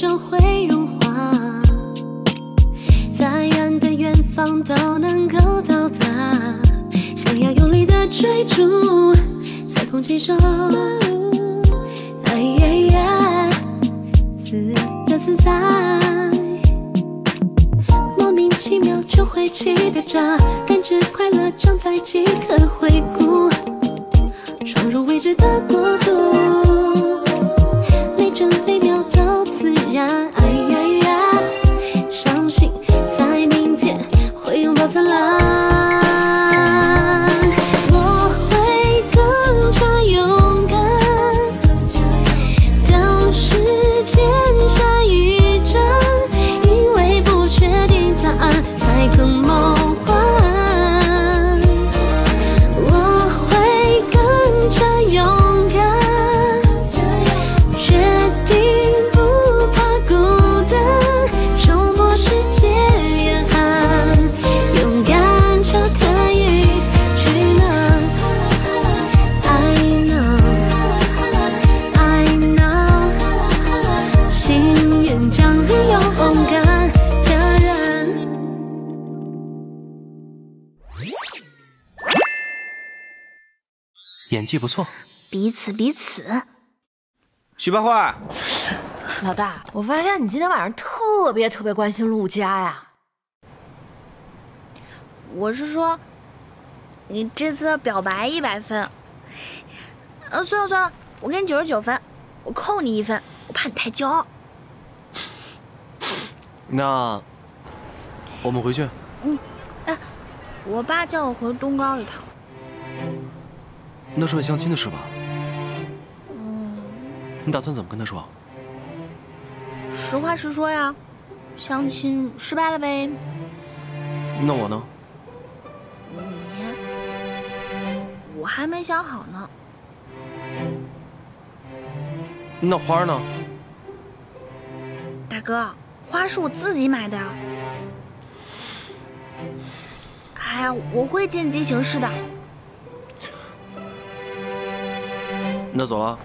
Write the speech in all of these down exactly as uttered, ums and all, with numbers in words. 就会融化，再远的远方都能够到达。想要用力的追逐，在空气中，哎呀呀，自由自在，莫名其妙就会起的炸，感知快乐长在即刻回顾，闯入未知的国度。 每帧每秒都自然，哎呀呀！相信在明天会拥抱灿烂。我会更加勇敢，当时间下一站，因为不确定答案才更梦幻。我会更加勇敢。 演技不错，彼此彼此。许八花，老大，我发现你今天晚上特别特别关心陆家呀。我是说，你这次的表白一百分。嗯，算了算了，我给你九十九分，我扣你一分，我怕你太骄傲。那我们回去。嗯，哎，我爸叫我回东高一趟。 那是问相亲的事吧？嗯，你打算怎么跟他说？实话实说呀，相亲失败了呗。那我呢？你，我还没想好呢。那花呢？大哥，花是我自己买的。哎呀，我会见机行事的。 那走了。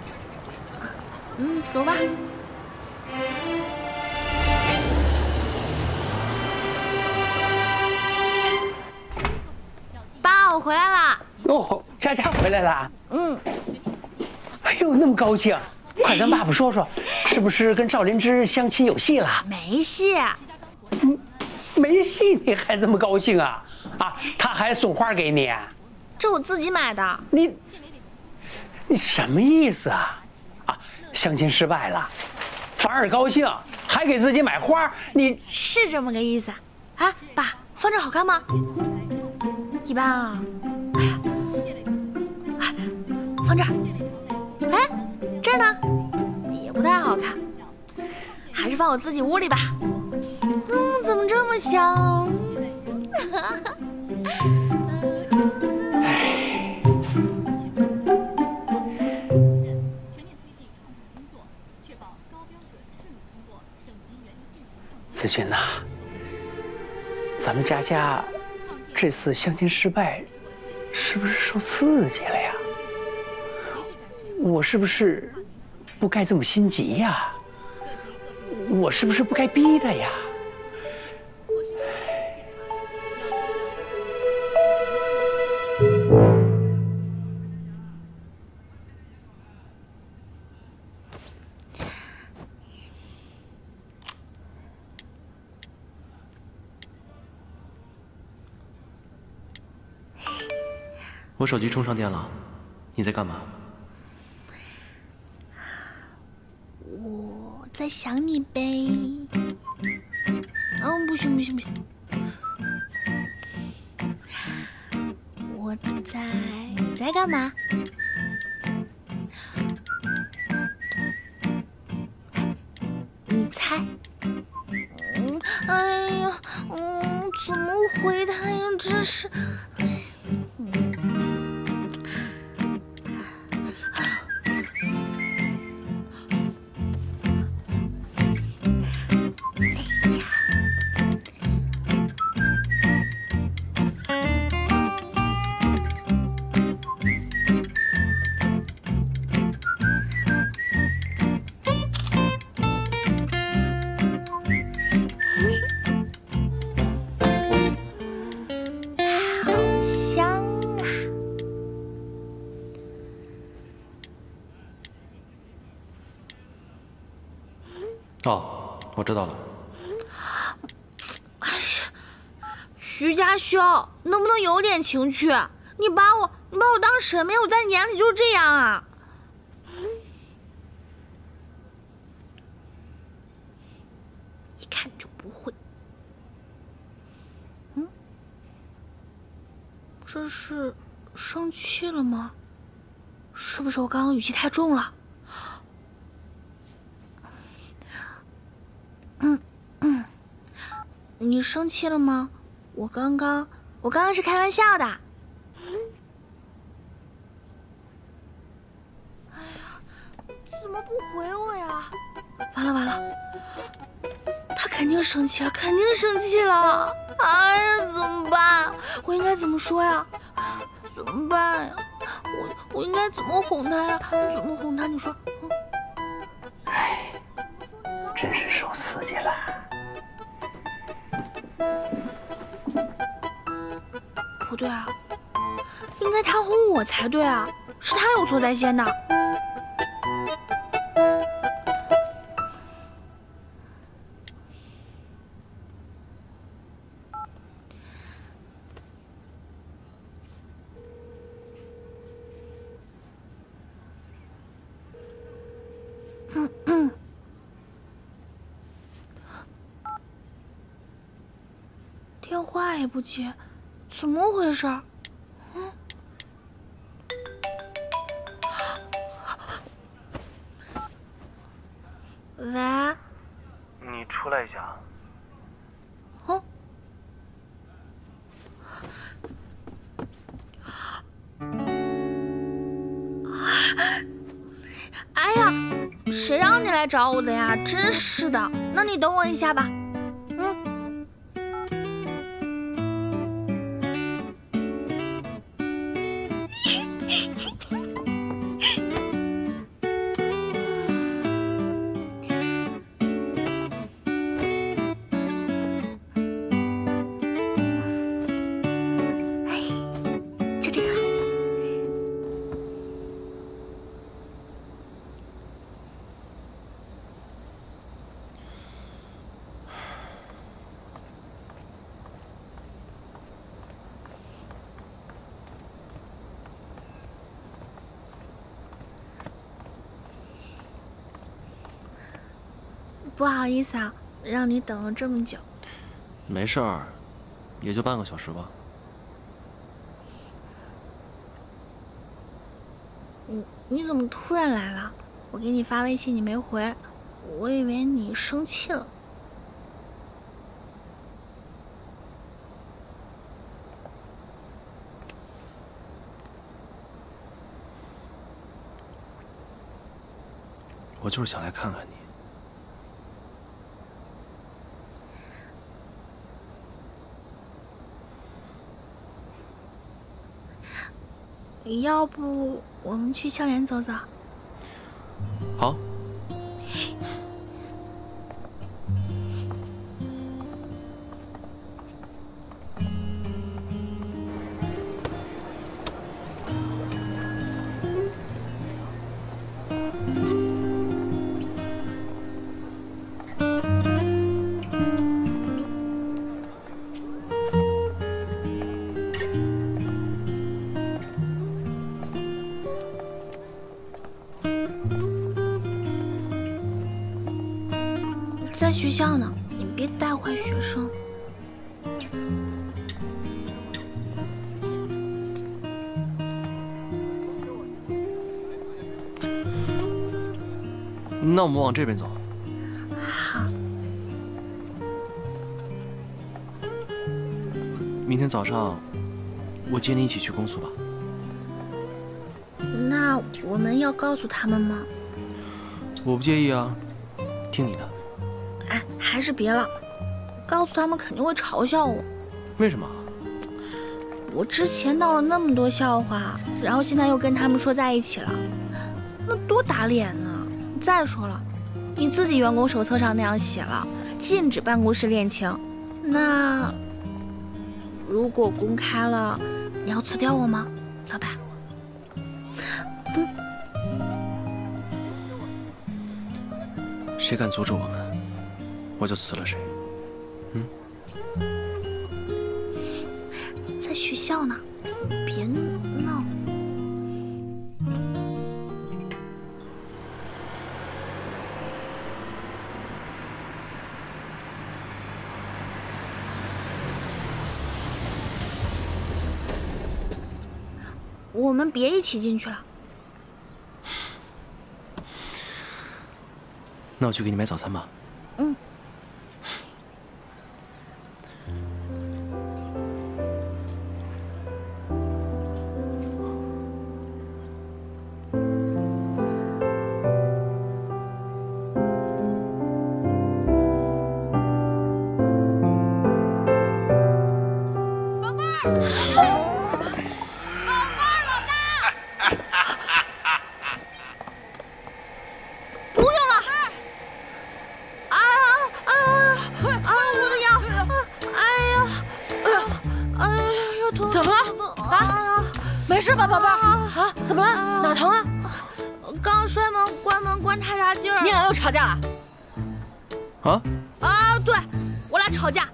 嗯，走吧。爸，我回来了。哦，佳佳回来了。嗯。哎呦，那么高兴！快跟爸爸说说，是不是跟赵灵芝相亲有戏了？没戏。嗯，没戏，你还这么高兴啊？啊，他还送花给你？这我自己买的。你。 你什么意思啊？啊，相亲失败了，反而高兴，还给自己买花，你是这么个意思啊？啊，爸，放这好看吗？嗯，一般啊。哎呀，哎，放这儿。哎，这儿呢，也不太好看，还是放我自己屋里吧。嗯，怎么这么香？子君呐，咱们佳佳这次相亲失败，是不是受刺激了呀？我是不是不该这么心急呀？我是不是不该逼他呀？我手机充上电了，你在干嘛？我在想你呗。嗯，不行不行不行，我在你在干嘛？你猜？嗯，哎呀，嗯，怎么回答呀？这是。哦，我知道了。哎呀，徐家兄，能不能有点情趣？你把我，你把我当什么呀？我在你眼里就是这样啊。 一看就不会，嗯，这是生气了吗？是不是我刚刚语气太重了？嗯嗯，你生气了吗？我刚刚，我刚刚是开玩笑的。哎呀，你怎么不回我呀？完了完了！ 他肯定生气了，肯定生气了！哎呀，怎么办？我应该怎么说呀？怎么办呀？我我应该怎么哄他呀？怎么哄他？你说？哎、嗯，真是受刺激了。不对啊，应该他哄我才对啊，是他有错在先的。 电话也不接，怎么回事？嗯，喂，你出来一下。哦、嗯。哎呀，谁让你来找我的呀？真是的，那你等我一下吧。嗯。 不好意思啊，让你等了这么久。没事儿，也就半个小时吧。你你怎么突然来了？我给你发微信你没回，我以为你生气了。我就是想来看看你。 要不我们去校园走走？好。在学校呢，你别带坏学生。那我们往这边走。 好。明天早上，我接你一起去公司吧。那我们要告诉他们吗？我不介意啊，听你的。 哎，还是别了，告诉他们肯定会嘲笑我。为什么？我之前闹了那么多笑话，然后现在又跟他们说在一起了，那多打脸呢！再说了，你自己员工手册上那样写了，禁止办公室恋情。那如果公开了，你要辞掉我吗，老板？嗯。谁敢阻止我们？我就辞了谁。嗯，在学校呢，别闹。我们别一起进去了。 那我去给你买早餐吧。嗯。宝贝儿，宝贝儿，老大。 没事吧，宝贝儿？啊，怎么了？哪疼啊？刚摔门，关门关太大劲儿。你俩又吵架了？啊？啊，对，我俩吵架。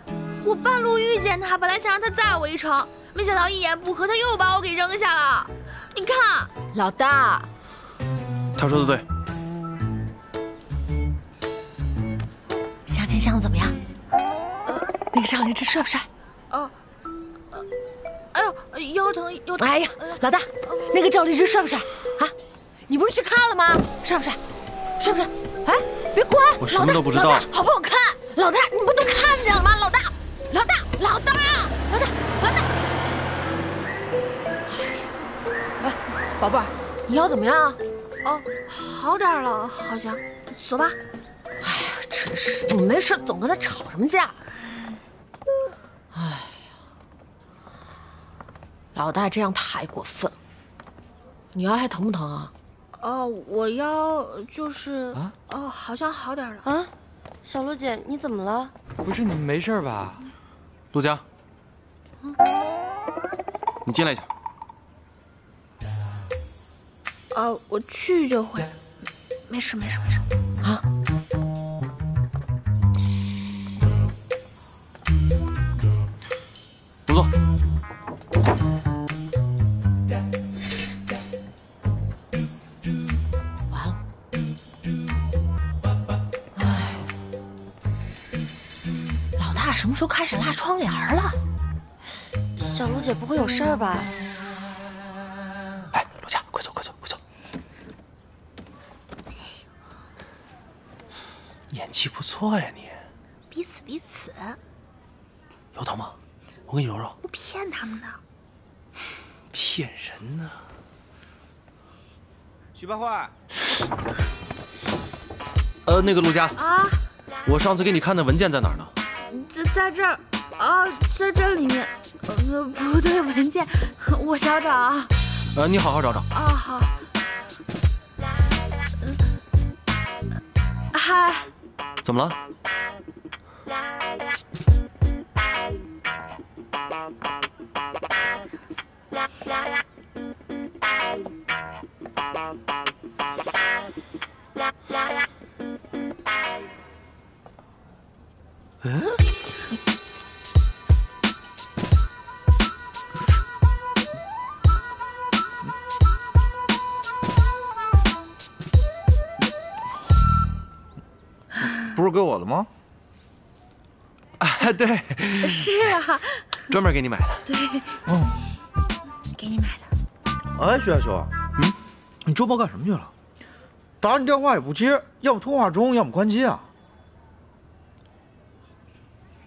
我半路遇见他，本来想让他载我一程，没想到一言不合，他又把我给扔下了。你看，老大，他说的对。相亲相怎么样？那个少林寺帅不帅？哦。 腰疼腰疼！哎呀，老大，那个赵律师帅不帅啊？你不是去看了吗？帅不帅？帅不帅？哎，别关！我什么都不知道。好不好看？老大，你不都看见了吗？老大，老大，老大，老大，老大！哎，宝贝儿，你腰怎么样啊？哦，好点了，好像。走吧。哎呀，真是，你没事总跟他吵什么架？哎。 老大这样太过分了，你腰还疼不疼啊？哦，我腰就是……啊，哦，好像好点了。啊，小陆姐，你怎么了？不是你没事吧？陆佳，嗯、你进来一下。啊，我去就会，没事没事没事。啊。 什么时候开始拉窗帘了？小陆姐不会有事儿吧？哎，陆佳，快走，快走，快走！演技不错呀，你。彼此彼此。有疼吗？我给你揉揉。我骗他们的。骗人呢。许八坏。呃，那个陆佳啊，我上次给你看的文件在哪儿呢？ 在在这儿啊，在这里面，呃，不对，文件，我找找啊。呃，你好好找找。啊好。嗨。怎么了？嗯。 不是给我的吗？啊，对，是啊，专门给你买的。对，嗯，给你买的。哎，徐亚秋，嗯，你周末干什么去了？打你电话也不接，要么通话中，要么关机啊。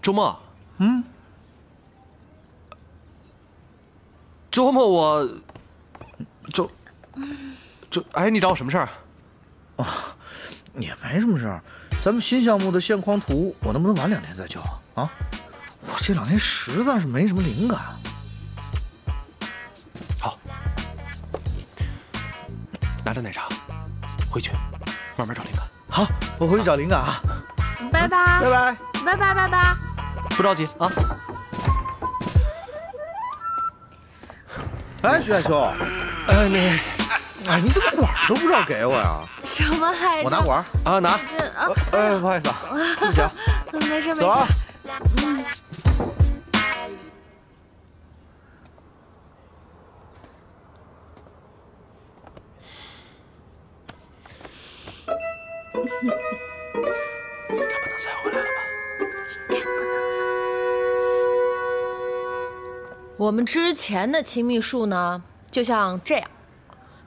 周末，嗯，周末我，周，周，哎，你找我什么事儿？啊，也没什么事儿。 咱们新项目的线框图，我能不能晚两天再交啊？啊，我这两天实在是没什么灵感。好，拿着奶茶，回去慢慢找灵感。好，我回去找灵感啊。拜拜，拜拜，拜拜，拜拜。不着急啊。哎，徐大兄，哎你。 哎，你怎么管都不知道给我呀？什么来着？我拿管啊，拿。这啊，哎，不好意思啊，不行。嗯，没事没事。走啊。嗯。他们能再回来了吗？我们之前的亲密树呢，就像这样，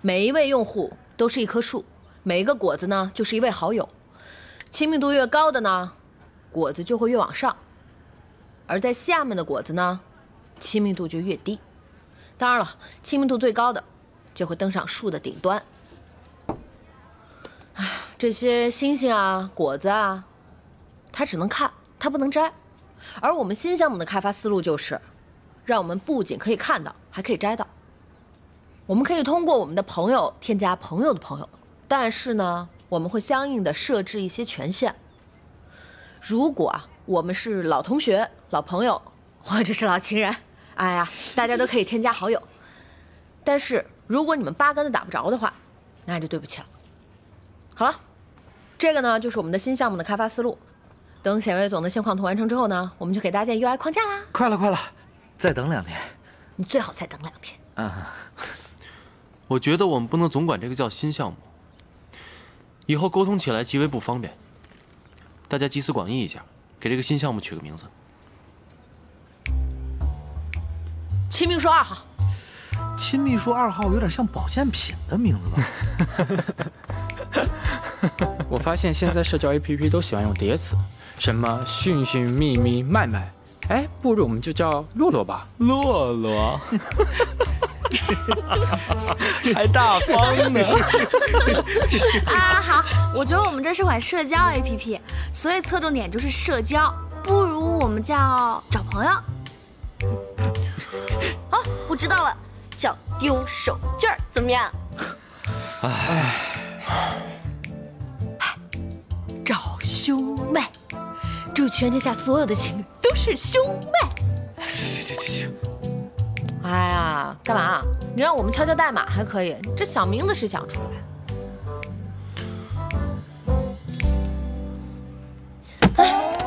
每一位用户都是一棵树，每一个果子呢就是一位好友。 亲密度越高的呢，果子就会越往上；而在下面的果子呢，亲密度就越低。当然了，亲密度最高的就会登上树的顶端。哎，这些星星啊、果子啊，它只能看，它不能摘。而我们新项目的开发思路就是，让我们不仅可以看到，还可以摘到。我们可以通过我们的朋友添加朋友的朋友，但是呢。 我们会相应的设置一些权限。如果啊，我们是老同学、老朋友，或者是老情人，哎呀，大家都可以添加好友。但是如果你们八竿子打不着的话，那就对不起了。好了，这个呢就是我们的新项目的开发思路。等显微总的线框图完成之后呢，我们就给大家建 U I 框架啦。快了，快了，再等两天。你最好再等两天。啊，我觉得我们不能总管这个叫新项目。 以后沟通起来极为不方便，大家集思广益一下，给这个新项目取个名字。亲密树二号。亲密树二号有点像保健品的名字吧？我发现现在社交 A P P 都喜欢用叠词，什么迅迅、秘密、麦麦，哎，不如我们就叫洛洛吧。洛洛。还大方呢！啊，好，我觉得我们这是款社交 A P P， 所以侧重点就是社交，不如我们叫找朋友。哦，我知道了，叫丢手绢儿，怎么样？哎，找兄妹，祝全天下所有的情侣都是兄妹。去去去去去！ 哎呀，干嘛？你让我们敲敲代码还可以，这小名字谁想出来？哎，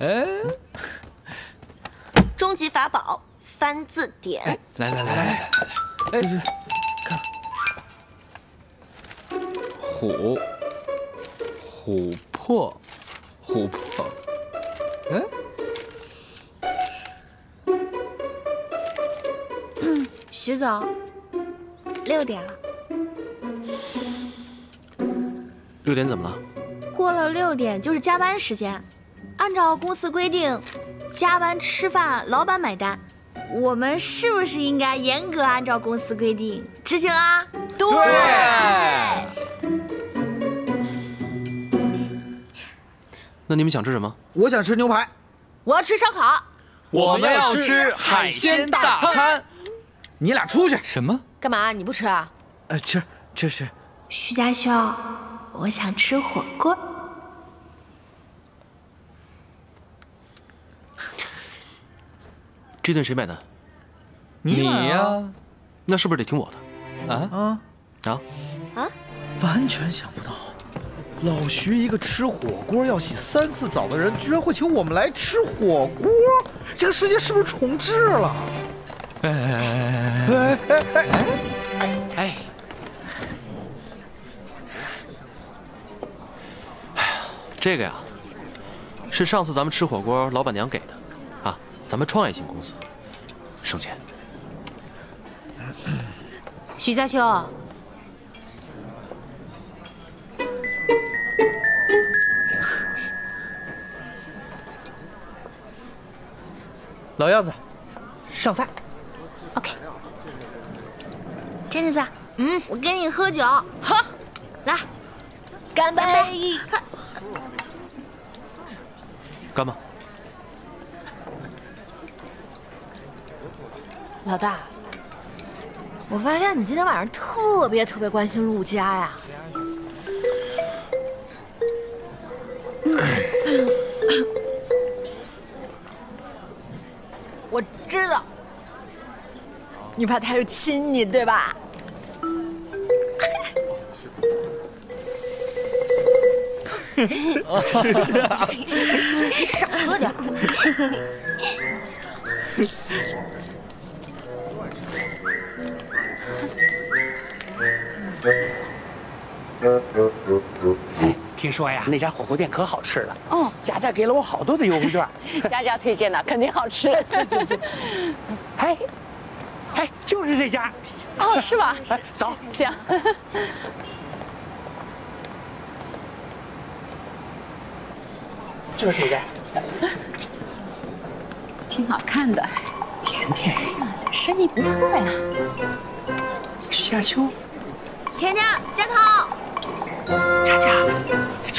嗯，哎，终极法宝翻字典。哎、来来来来来来，哎，看，琥琥珀，琥珀。 嗯，嗯，徐总，六点了。六点怎么了？过了六点就是加班时间，按照公司规定，加班吃饭老板买单。我们是不是应该严格按照公司规定执行啊？对。对 那你们想吃什么？我想吃牛排，我要吃烧烤，我们要吃海鲜大餐。你俩出去什么？干嘛？你不吃啊？呃，吃吃吃。徐家兄，我想吃火锅。这顿谁买单？你呀。那是不是得听我的？啊啊啊啊！完全想不到。 老徐一个吃火锅要洗三次澡的人，居然会请我们来吃火锅，这个世界是不是重置了？哎哎哎哎哎哎！哎，这个呀，是上次咱们吃火锅老板娘给的，啊，咱们创业型公司，省钱。徐家兄。 老样子，上菜。OK。真的子，嗯，我跟你喝酒。好，来，干杯！干嘛？老大，我发现你今天晚上特别特别关心陆家呀。嗯 我知道，你怕他又亲你对吧？少喝点。听说呀，那家火锅店可好吃了。哦，佳佳给了我好多的优惠券。佳佳推荐的，肯定好吃。哎，哎，就是这家。哦，是吧？哎，走，行。 这个姐姐挺好看的，甜甜，生意不错呀。徐亚秋，甜甜，佳涛，佳佳，你走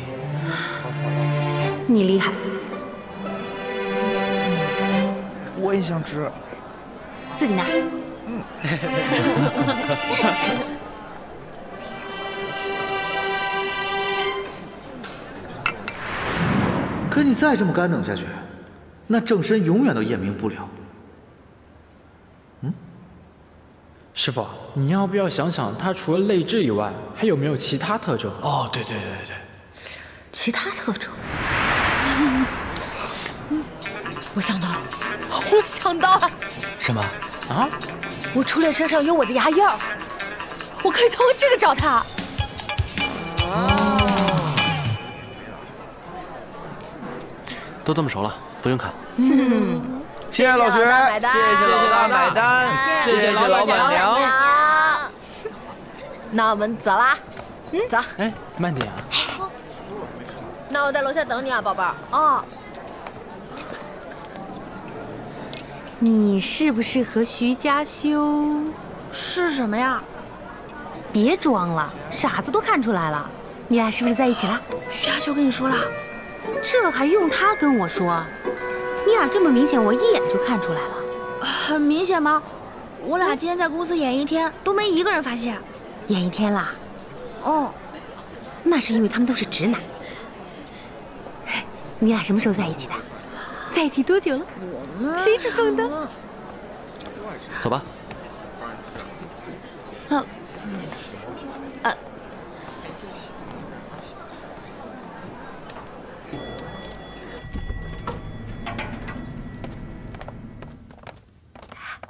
你厉害。我也想吃。自己拿。嗯。可你再这么干等下去，那郑深永远都验明不了。 师傅，你要不要想想，他除了泪痣以外，还有没有其他特征？哦，对对对对对，其他特征、嗯嗯。我想到了，我想到了。什么？啊？我初恋身上有我的牙印儿，我可以通过这个找他。哦。都这么熟了，不用看。嗯。 谢谢老徐，谢谢老板买单，谢谢老板娘。那我们走啦，嗯，走。哎，慢点啊。那我在楼下等你啊，宝贝儿。哦。你是不是和徐家修？是什么呀？别装了，傻子都看出来了。你俩是不是在一起了？徐家修跟你说了？这还用他跟我说？ 你俩这么明显，我一眼就看出来了。很明显吗？我俩今天在公司演一天，都没一个人发现。演一天啦？哦，那是因为他们都是直男。你俩什么时候在一起的？在一起多久了？我们是一直蹦的。走吧。嗯。呃。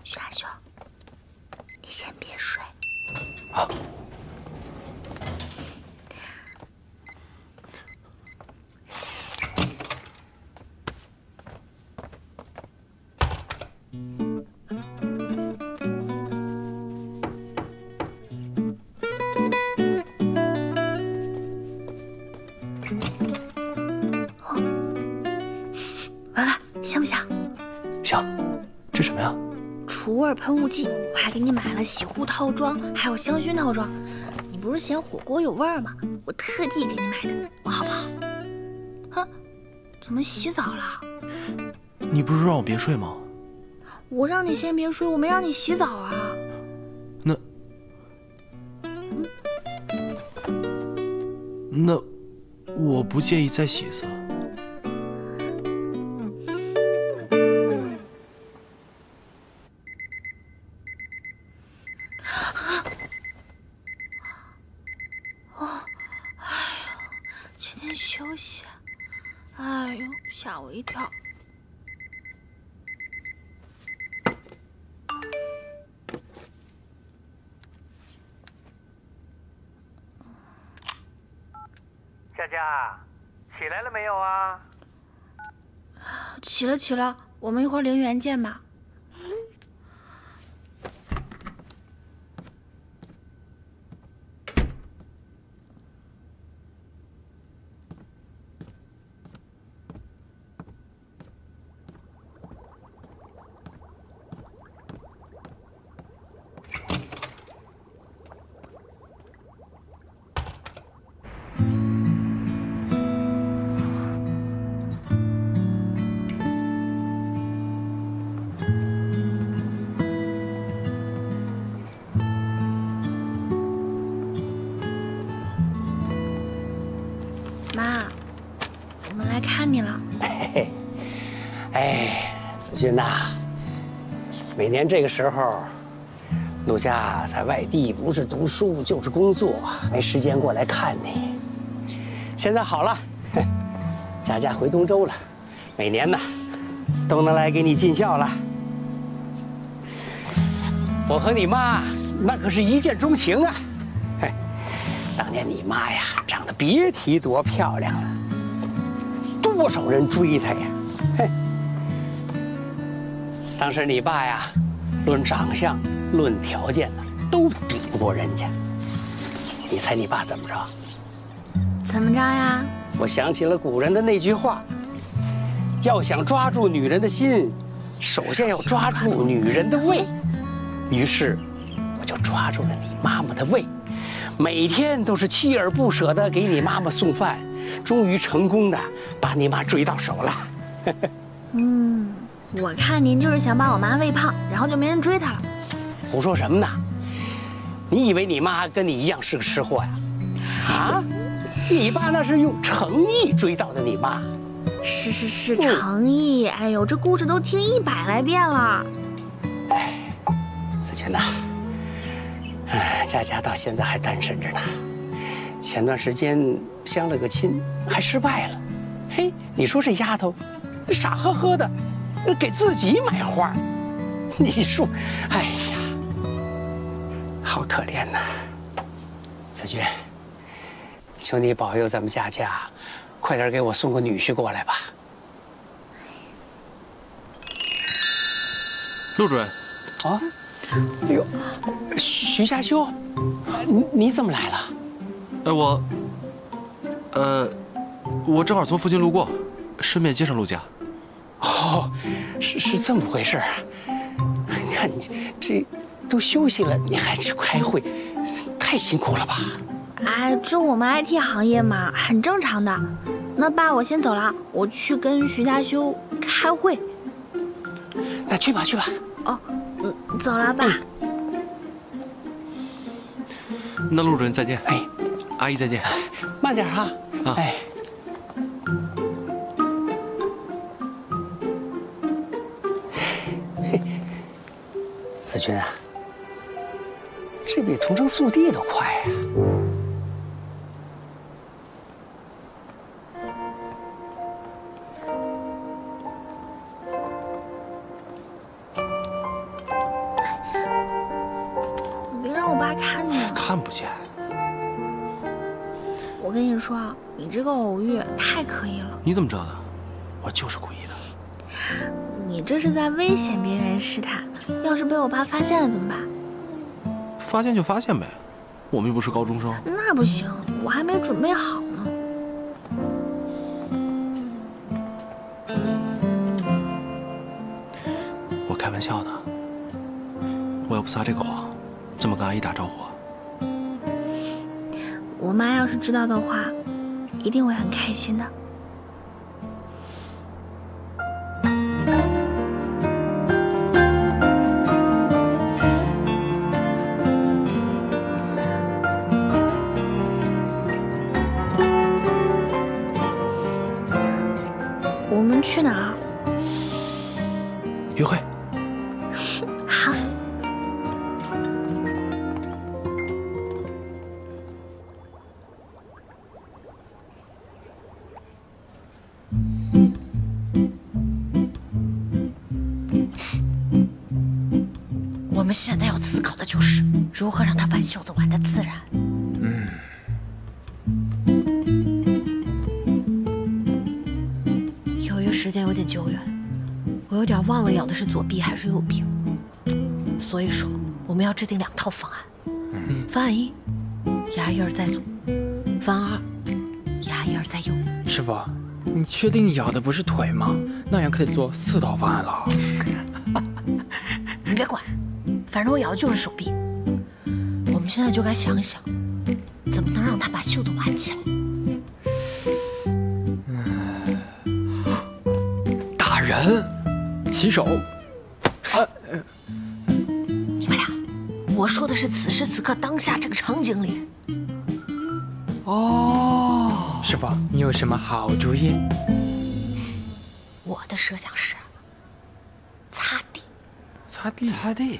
徐大兄，你先别睡。好。闻闻，香不香？香。这什么呀？ 除味喷雾剂，我还给你买了洗护套装，还有香薰套装。你不是嫌火锅有味儿吗？我特地给你买的，我好不好？哼，怎么洗澡了？你不是让我别睡吗？我让你先别睡，我没让你洗澡啊。那……那我不介意再洗一次。 一条。佳佳，起来了没有啊？起了起了，我们一会儿零元见吧。妈，我们来看你了。哎，哎，子君呐、啊，每年这个时候，陆家在外地，不是读书就是工作，没时间过来看你。现在好了，佳佳回东周了，每年呢，都能来给你尽孝了。我和你妈那可是一见钟情啊！ 当年你妈呀，长得别提多漂亮了，多少人追她呀！嘿，当时你爸呀，论长相、论条件呢，都比不过人家。你猜你爸怎么着？怎么着呀？我想起了古人的那句话：要想抓住女人的心，首先要抓住女人的胃。于是，我就抓住了你妈妈的胃。 每天都是锲而不舍地给你妈妈送饭，终于成功地把你妈追到手了。嗯，我看您就是想把我妈喂胖，然后就没人追她了。胡说什么呢？你以为你妈跟你一样是个吃货呀？啊，你爸那是用诚意追到的你妈。是是是，诚意。哎呦，这故事都听一百来遍了。哎，子君呐。 哎，佳佳到现在还单身着呢，前段时间相了个亲，还失败了。嘿，你说这丫头，傻呵呵的，给自己买花，你说，哎呀，好可怜呐！子君，求你保佑咱们佳佳，快点给我送个女婿过来吧。陆主任，啊。 哎呦，徐徐家修，你你怎么来了？哎，我，呃，我正好从附近路过，顺便接上陆家。哦，是是这么回事啊！你看你这都休息了，你还去开会，太辛苦了吧？哎，这我们 I T 行业嘛，很正常的。那爸，我先走了，我去跟徐家修开会。那去吧，去吧。哦。 走了吧。那陆主任再见。哎，阿姨再见。慢点哈。啊。哎。子君啊，这比同城速递都快啊！你这个偶遇太刻意了！你怎么知道的？我就是故意的。你这是在危险边缘试探，要是被我爸发现了怎么办？发现就发现呗，我们又不是高中生。那不行，我还没准备好呢。我开玩笑呢，我要不撒这个谎，怎么跟阿姨打招呼啊？我妈要是知道的话。 一定会很开心的。我们去哪儿？约会。好。我们现在要思考的就是如何让他挽袖子挽得自然。嗯。由于时间有点久远，我有点忘了咬的是左臂还是右臂，所以说我们要制定两套方案。嗯、方案一，牙印儿在左；方案二，牙印儿在右。师傅，你确定你咬的不是腿吗？那样可得做四套方案了。你别管。 反正我咬的就是手臂，我们现在就该想一想，怎么能让他把袖子挽起来。打人，洗手。啊！你们俩，我说的是此时此刻当下这个场景里。哦，师傅，你有什么好主意？我的设想是擦地。擦地。擦地。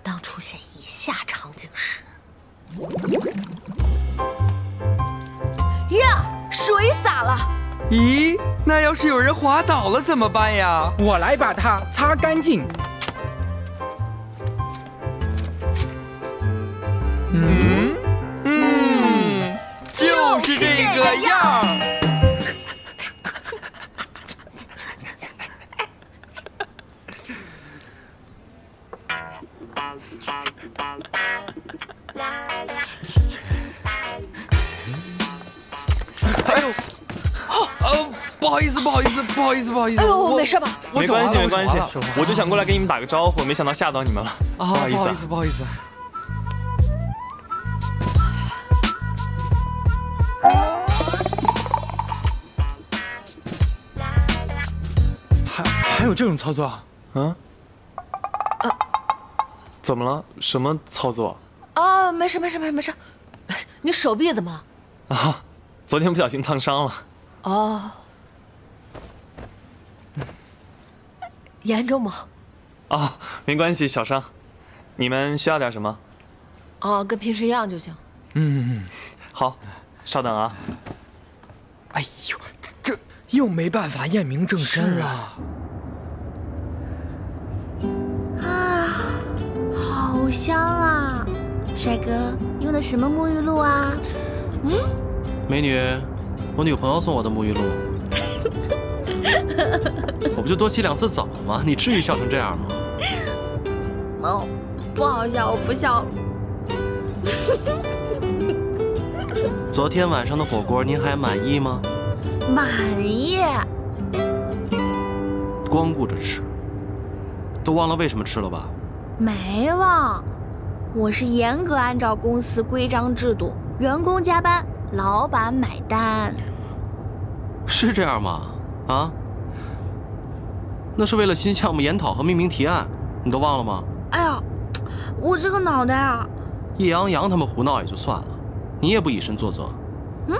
当出现以下场景时，呀，水洒了。咦，那要是有人滑倒了怎么办呀？我来把它擦干净。嗯。 就是这个样。哎呦，哦，不好意思，不好意思，不好意思，不好意思。哎呦，我没事吧？没关系，没关系，我就想过来给你们打个招呼，没想到吓到你们了。不好意思，不好意思。 还有这种操作啊？嗯、啊？怎么了？什么操作？啊，没事没事没事没事。你手臂怎么了？啊，昨天不小心烫伤了。哦。严重吗？啊，没关系，小伤。你们需要点什么？哦、啊，跟平时一样就行。嗯嗯嗯，好，稍等啊。哎呦，这又没办法验明正身了。 好香啊，帅哥，用的什么沐浴露啊？嗯，美女，我女朋友送我的沐浴露，我不就多洗两次澡吗？你至于笑成这样吗？哦，不好笑，我不笑。昨天晚上的火锅您还满意吗？满意。光顾着吃，都忘了为什么吃了吧？ 没忘，我是严格按照公司规章制度，员工加班，老板买单。是这样吗？啊？那是为了新项目研讨和命名提案，你都忘了吗？哎呀，我这个脑袋啊！叶阳阳他们胡闹也就算了，你也不以身作则。嗯？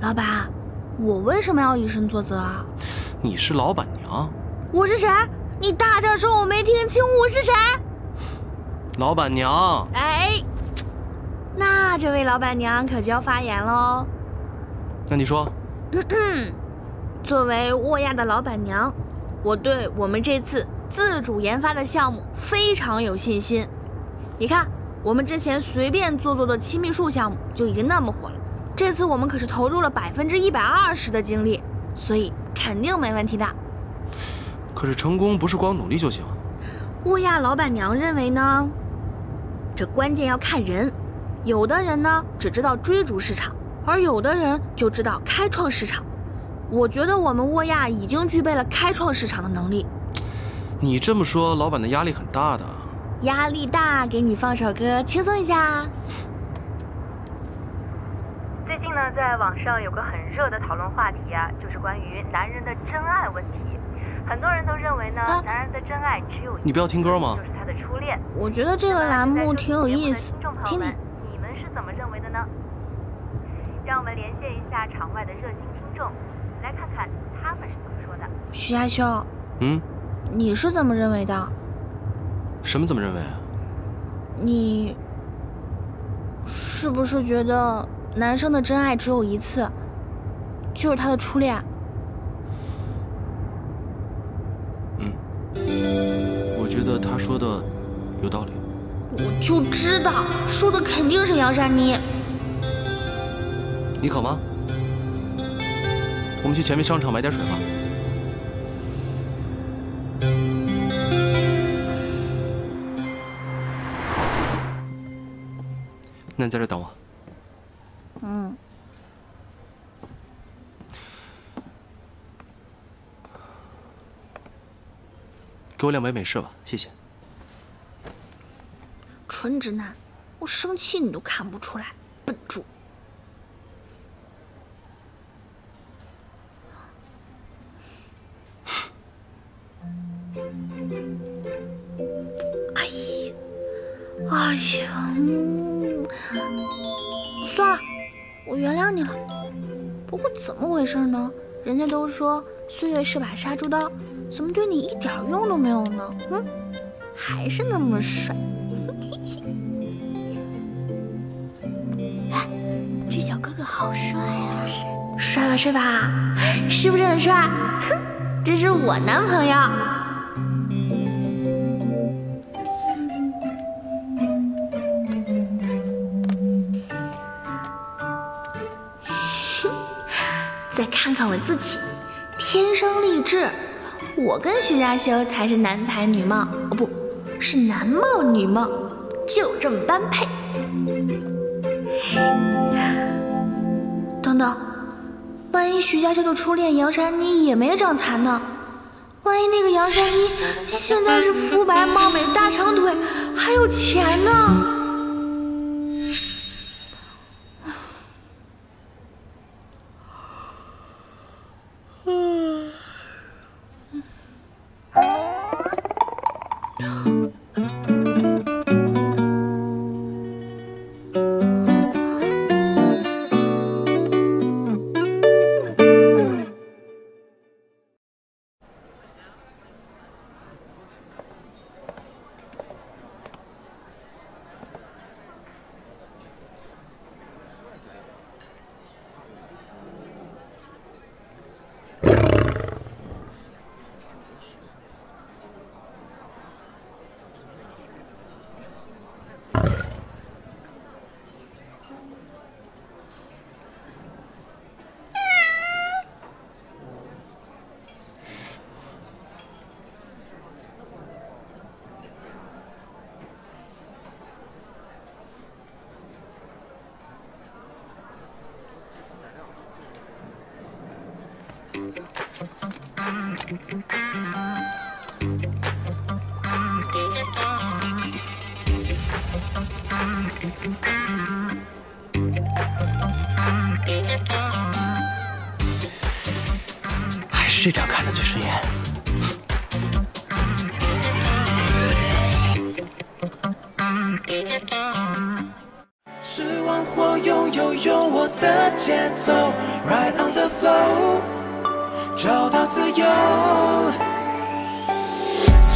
老板，我为什么要以身作则啊？你是老板娘。我是谁？ 你大点说，我没听清我是谁。老板娘。哎，那这位老板娘可就要发言喽。那你说，嗯嗯，作为沃亚的老板娘，我对我们这次自主研发的项目非常有信心。你看，我们之前随便做做的七秘术项目就已经那么火了，这次我们可是投入了百分之一百二十的精力，所以肯定没问题的。 可是成功不是光努力就行。沃亚老板娘认为呢，这关键要看人，有的人呢只知道追逐市场，而有的人就知道开创市场。我觉得我们沃亚已经具备了开创市场的能力。你这么说，老板的压力很大的。压力大，给你放首歌轻松一下。最近呢，在网上有个很热的讨论话题啊，就是关于男人的真爱问题。 很多人都认为呢，啊、男人的真爱只有一你不要听歌吗？就是他的初恋。我觉得这个栏目挺有意思，听听。你们是怎么认为的呢？让我们连线一下场外的热心听众，来看看他们是怎么说的。徐亚兄，嗯，你是怎么认为的？什么怎么认为啊？你是不是觉得男生的真爱只有一次，就是他的初恋？ 我觉得他说的有道理，我就知道说的肯定是杨珊妮。你渴吗？我们去前面商场买点水吧。那你在这等我。嗯。给我两杯美式吧，谢谢。纯直男，我生气你都看不出来，笨猪。哎呀，哎呀，嗯，算了，我我原谅你了。不过怎么回事呢？人家都说岁月是把杀猪刀，怎么对你一点用都没有呢？嗯，还是那么帅。哎，这小哥哥好帅啊！就是帅吧，帅吧，是不是很帅？哼，这是我男朋友。 再看看我自己，天生丽质。我跟徐嘉修才是男才女貌，哦不，是男貌女貌，就这么般配。等等，万一徐嘉修的初恋杨珊妮也没长残呢？万一那个杨珊妮现在是肤白貌美、大长腿，还有钱呢？ 还是这张看的最顺眼。失望或拥有，用我的节奏 ，Right on the flow。 找到自由，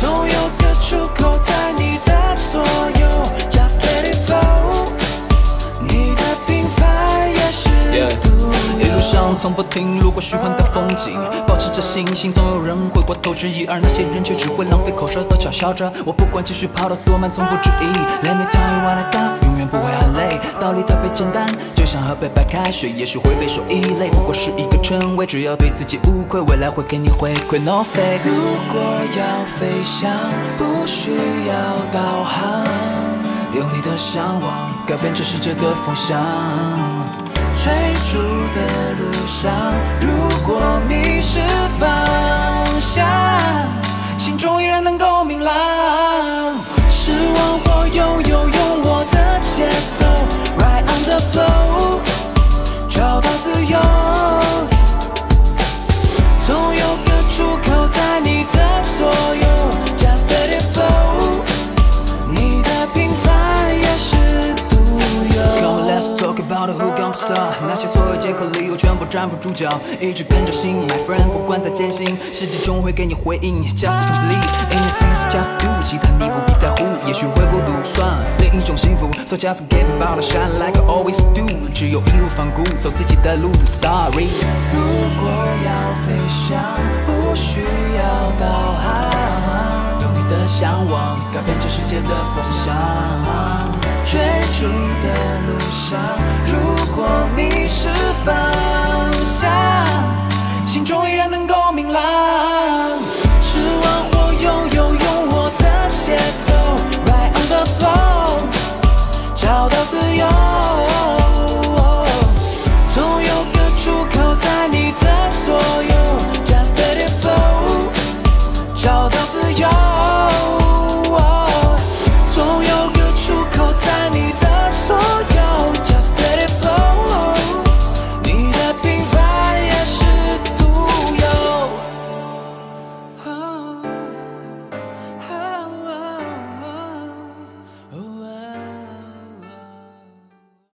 总有个出口在你的左右。Just let it flow， 你的平凡也是独有。一路上从不停路过虚幻的风景，保持着信心，总有人会过头之意，而那些人却只会浪费口舌的嘲笑着。我不管继续跑得多慢，从不质疑。Let me tell you what I got， 永远不会喊累。道理特别简单。 就像喝杯白开水，也许会被说异类，不过是一个称谓。只要对自己无愧，未来会给你回馈。No fake。如果要飞翔，不需要导航，用你的向往改变这世界的风向。追逐的路上，如果迷失方向，心中依然能够明朗。失望或拥有，用我的节奏。 Right on the flow， 找到自由，总有个出口在你的左右。Just let it flow， 你的平凡也是独有。Come let's talk about who gon' stop， 那些所有借口理由全部站不住脚，一直跟着心 ，My friend， 不管再艰辛，世界终会给你回应。Just believe anything's just do， 其他你不必在乎，也许会孤独，算。 一种幸福 ，so just get by the shine like I always do。只有义无反顾走自己的路 ，sorry。如果要飞翔，不需要导航，用你的向往改变这世界的风向。追逐的路上，如果迷失方向，心中依然能够明朗。失望或拥有，用我的节奏 ，right on the flow。 找到自由，总有个出口在你的左右。Just let it flow， 找到自由。